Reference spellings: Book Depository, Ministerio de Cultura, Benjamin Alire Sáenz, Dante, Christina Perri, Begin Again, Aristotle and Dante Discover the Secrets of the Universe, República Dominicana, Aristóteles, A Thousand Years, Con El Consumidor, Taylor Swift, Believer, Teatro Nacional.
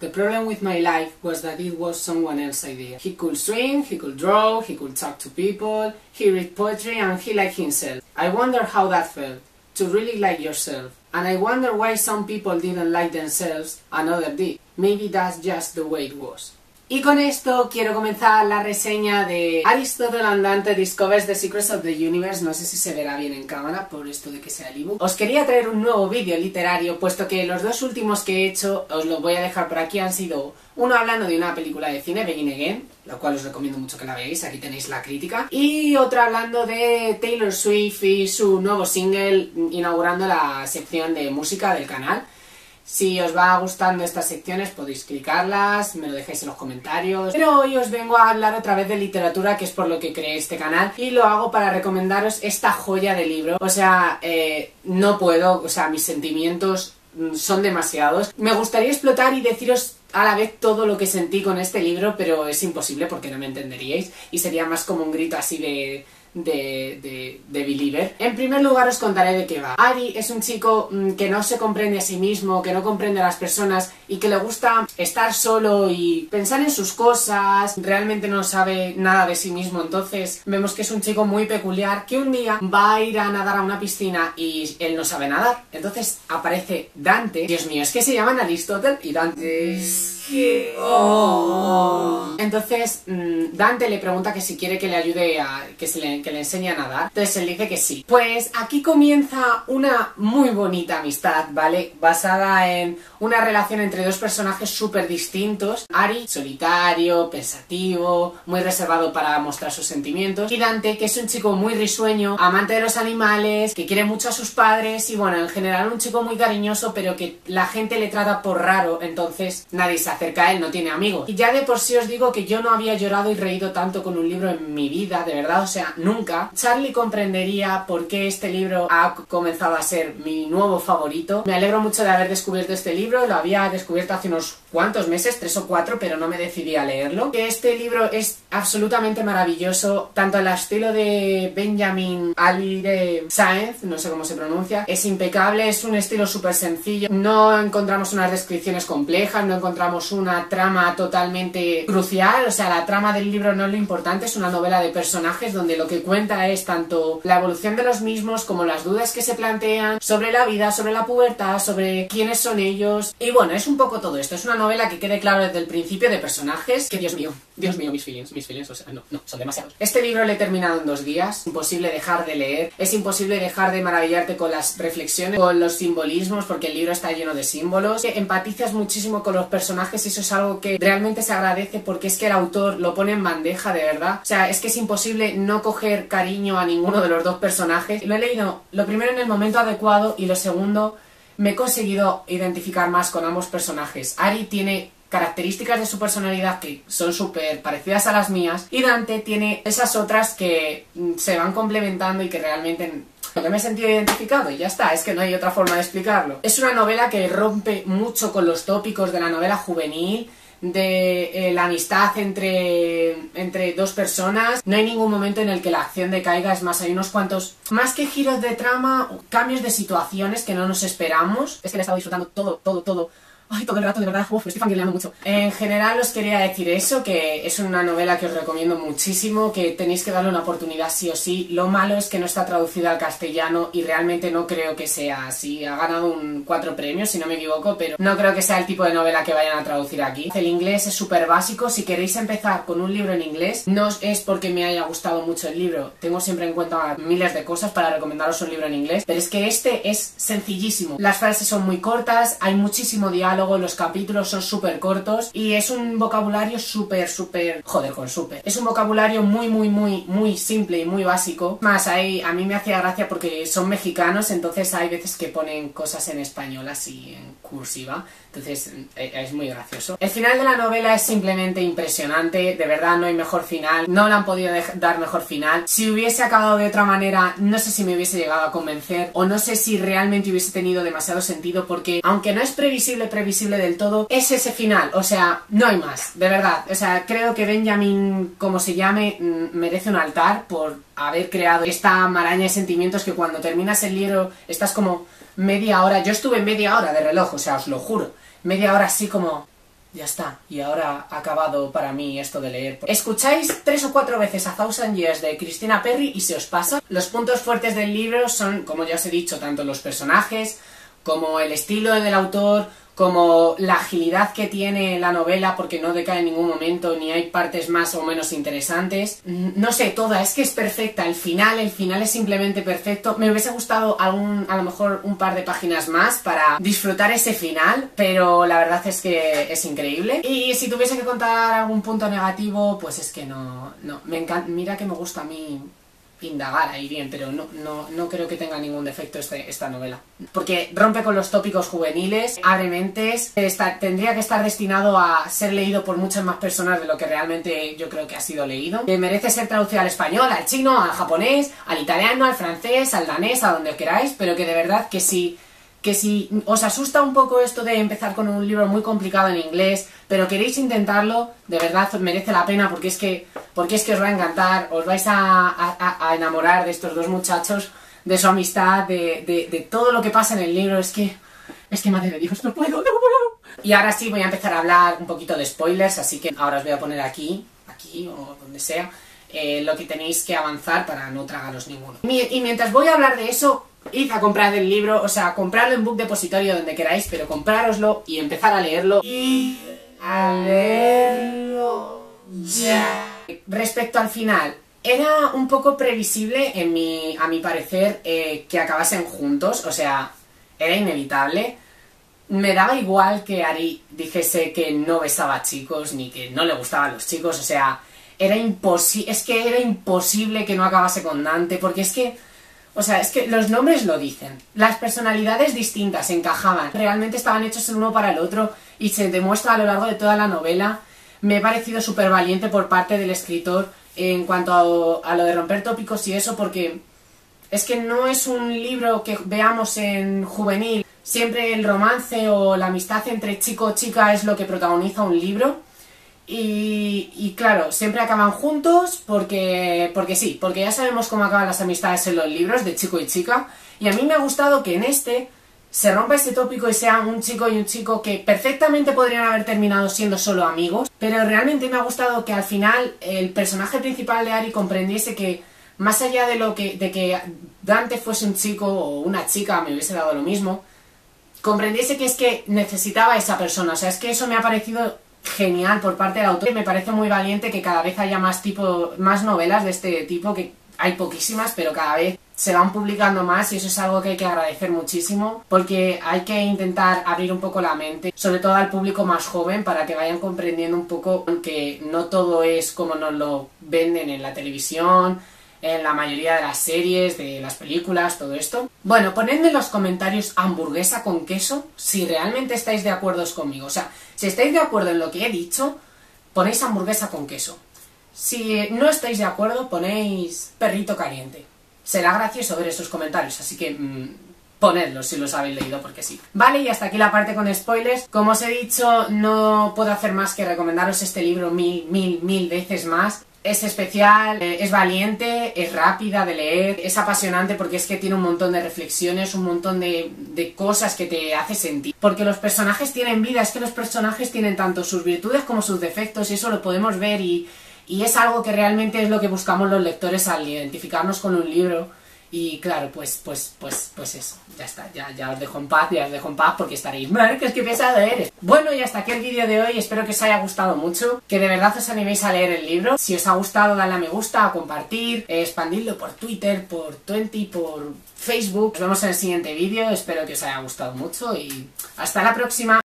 The problem with my life was that it was someone else's idea. He could swim, he could draw, he could talk to people, he read poetry and he liked himself. I wonder how that felt, to really like yourself. And I wonder why some people didn't like themselves and others did. Maybe that's just the way it was. Y con esto quiero comenzar la reseña de Aristotle and Dante Discover the Secrets of the Universe. No sé si se verá bien en cámara por esto de que sea el ebook. Os quería traer un nuevo vídeo literario, puesto que los dos últimos que he hecho, os los voy a dejar por aquí, han sido uno hablando de una película de cine, Begin Again, la cual os recomiendo mucho que la veáis, aquí tenéis la crítica, y otra hablando de Taylor Swift y su nuevo single, inaugurando la sección de música del canal. Si os va gustando estas secciones podéis clicarlas, me lo dejáis en los comentarios. Pero hoy os vengo a hablar otra vez de literatura, que es por lo que creé este canal, y lo hago para recomendaros esta joya de libro. O sea, no puedo, o sea, mis sentimientos son demasiados. Me gustaría explotar y deciros a la vez todo lo que sentí con este libro, pero es imposible porque no me entenderíais y sería más como un grito así de Believer. En primer lugar os contaré de qué va. Ari es un chico que no se comprende a sí mismo, que no comprende a las personas y que le gusta estar solo y pensar en sus cosas. Realmente no sabe nada de sí mismo, entonces vemos que es un chico muy peculiar que un día va a ir a nadar a una piscina y él no sabe nadar. Entonces aparece Dante. Dios mío, es que se llaman Aristóteles y Dante. Entonces Dante le pregunta que si quiere que le ayude a que le enseñe a nadar. Entonces él dice que sí. Pues aquí comienza una muy bonita amistad, ¿vale? Basada en una relación entre dos personajes súper distintos. Ari, solitario, pensativo, muy reservado para mostrar sus sentimientos. Y Dante, que es un chico muy risueño, amante de los animales, que quiere mucho a sus padres y bueno, en general un chico muy cariñoso, pero que la gente le trata por raro, entonces nadie se acerca a él, no tiene amigos. Y ya de por sí os digo que yo no había llorado y reído tanto con un libro en mi vida, de verdad, o sea, nunca. Charlie comprendería por qué este libro ha comenzado a ser mi nuevo favorito. Me alegro mucho de haber descubierto este libro, lo había descubierto hace unos cuantos meses, 3 o 4, pero no me decidí a leerlo. Que este libro es absolutamente maravilloso, tanto el estilo de Benjamin Alire Sáenz, no sé cómo se pronuncia, es impecable, es un estilo súper sencillo, no encontramos unas descripciones complejas, no encontramos una trama totalmente crucial, o sea, la trama del libro no es lo importante, es una novela de personajes donde lo que cuenta es tanto la evolución de los mismos como las dudas que se plantean sobre la vida, sobre la pubertad, sobre quiénes son ellos. Y bueno, es un poco todo esto, es una novela que quede claro desde el principio de personajes, que Dios mío, mis feelings, o sea, no, son demasiados. Este libro lo he terminado en 2 días, imposible dejar de leer, es imposible dejar de maravillarte con las reflexiones, con los simbolismos, porque el libro está lleno de símbolos, que empatizas muchísimo con los personajes y eso es algo que realmente se agradece porque es que el autor lo pone en bandeja, de verdad. O sea, es que es imposible no coger cariño a ninguno de los dos personajes. Lo he leído, lo primero en el momento adecuado y lo segundo, me he conseguido identificar más con ambos personajes. Ari tiene características de su personalidad que son súper parecidas a las mías y Dante tiene esas otras que se van complementando y que realmente lo que me he sentido identificado y ya está, es que no hay otra forma de explicarlo. Es una novela que rompe mucho con los tópicos de la novela juvenil, de la amistad entre dos personas. No hay ningún momento en el que la acción decaiga, es más, hay unos cuantos, más que giros de trama, cambios de situaciones que no nos esperamos. Es que le he estado disfrutando todo. Ay, todo el rato, de verdad, uf, me estoy fangirleando mucho. En general os quería decir eso, que es una novela que os recomiendo muchísimo, que tenéis que darle una oportunidad sí o sí. Lo malo es que no está traducida al castellano y realmente no creo que sea así. Ha ganado 4 premios, si no me equivoco, pero no creo que sea el tipo de novela que vayan a traducir aquí. El inglés es súper básico, si queréis empezar con un libro en inglés, no es porque me haya gustado mucho el libro, tengo siempre en cuenta miles de cosas para recomendaros un libro en inglés, pero es que este es sencillísimo. Las frases son muy cortas, hay muchísimo diálogo, los capítulos son súper cortos y es un vocabulario es un vocabulario muy simple y muy básico. Más, a mí me hacía gracia porque son mexicanos, entonces hay veces que ponen cosas en español así, en cursiva, entonces es muy gracioso. El final de la novela es simplemente impresionante, de verdad no hay mejor final, no le han podido dar mejor final. Si hubiese acabado de otra manera, no sé si me hubiese llegado a convencer o no sé si realmente hubiese tenido demasiado sentido porque, aunque no es previsible del todo, es ese final, o sea, no hay más, de verdad. O sea, creo que Benjamin, como se llame, merece un altar por haber creado esta maraña de sentimientos que cuando terminas el libro estás como media hora, yo estuve media hora de reloj, o sea, os lo juro, media hora así como Ya está, y ahora ha acabado para mí esto de leer. Escucháis 3 o 4 veces A Thousand Years de Christina Perri y se os pasa. Los puntos fuertes del libro son, como ya os he dicho, tanto los personajes, como el estilo del autor, como la agilidad que tiene la novela, porque no decae en ningún momento, ni hay partes más o menos interesantes. No sé, toda, es que es perfecta. El final es simplemente perfecto. Me hubiese gustado a lo mejor un par de páginas más para disfrutar ese final, pero la verdad es que es increíble. Y si tuviese que contar algún punto negativo, pues es que no. Me encanta, mira que me gusta a mí indagar ahí bien, pero no creo que tenga ningún defecto esta novela. Porque rompe con los tópicos juveniles, abre mentes, tendría que estar destinado a ser leído por muchas más personas de lo que realmente yo creo que ha sido leído. Merece ser traducido al español, al chino, al japonés, al italiano, al francés, al danés, a donde queráis, pero que de verdad que si os asusta un poco esto de empezar con un libro muy complicado en inglés, pero queréis intentarlo, de verdad merece la pena, porque es que os va a encantar, os vais a enamorar de estos dos muchachos, de su amistad, de todo lo que pasa en el libro. Es que madre de Dios, no puedo. Y ahora sí voy a empezar a hablar un poquito de spoilers, así que ahora os voy a poner aquí o donde sea, lo que tenéis que avanzar para no tragaros ninguno. Y mientras voy a hablar de eso, id a comprar el libro, o sea, comprarlo en Book Depository, donde queráis, pero comprároslo y empezar a leerlo. Y a leerlo ya. Respecto al final, era un poco previsible, a mi parecer, que acabasen juntos, o sea, era inevitable. Me daba igual que Ari dijese que no besaba a chicos, ni que no le gustaban los chicos, o sea, era imposible que no acabase con Dante, porque es que, o sea, es que los nombres lo dicen, las personalidades distintas encajaban, realmente estaban hechos el uno para el otro y se demuestra a lo largo de toda la novela. Me ha parecido súper valiente por parte del escritor en cuanto a lo de romper tópicos y eso, porque es que no es un libro que veamos en juvenil. Siempre el romance o la amistad entre chico o chica es lo que protagoniza un libro. Y claro, siempre acaban juntos porque sí, porque ya sabemos cómo acaban las amistades en los libros de chico y chica, y a mí me ha gustado que en este se rompa este tópico y sean un chico y un chico que perfectamente podrían haber terminado siendo solo amigos, pero realmente me ha gustado que al final el personaje principal de Ari comprendiese que más allá de que Dante fuese un chico o una chica, me hubiese dado lo mismo, comprendiese que es que necesitaba a esa persona. O sea, es que eso me ha parecido genial por parte del autor. Me parece muy valiente que cada vez haya más novelas de este tipo, que hay poquísimas, pero cada vez se van publicando más, y eso es algo que hay que agradecer muchísimo, porque hay que intentar abrir un poco la mente, sobre todo al público más joven, para que vayan comprendiendo un poco que no todo es como nos lo venden en la televisión, en la mayoría de las series, de las películas, todo esto. Bueno, ponedme en los comentarios hamburguesa con queso si realmente estáis de acuerdo conmigo. O sea, si estáis de acuerdo en lo que he dicho, ponéis hamburguesa con queso. Si no estáis de acuerdo, ponéis perrito caliente. Será gracioso ver esos comentarios, así que ponedlos si los habéis leído, porque sí. Vale, y hasta aquí la parte con spoilers. Como os he dicho, no puedo hacer más que recomendaros este libro mil veces más. Es especial, es valiente, es rápida de leer, es apasionante porque es que tiene un montón de reflexiones, un montón de cosas que te hace sentir. Porque los personajes tienen vida, es que los personajes tienen tanto sus virtudes como sus defectos, y eso lo podemos ver, y es algo que realmente es lo que buscamos los lectores al identificarnos con un libro. Y claro, pues eso, ya está, ya os dejo en paz, porque estaréis mal, que es que pesado eres. Bueno, y hasta aquí el vídeo de hoy, espero que os haya gustado mucho, que de verdad os animéis a leer el libro. Si os ha gustado, dadle a me gusta, a compartir, expandidlo por Twitter, por Twenty, por Facebook. Nos vemos en el siguiente vídeo, espero que os haya gustado mucho y hasta la próxima.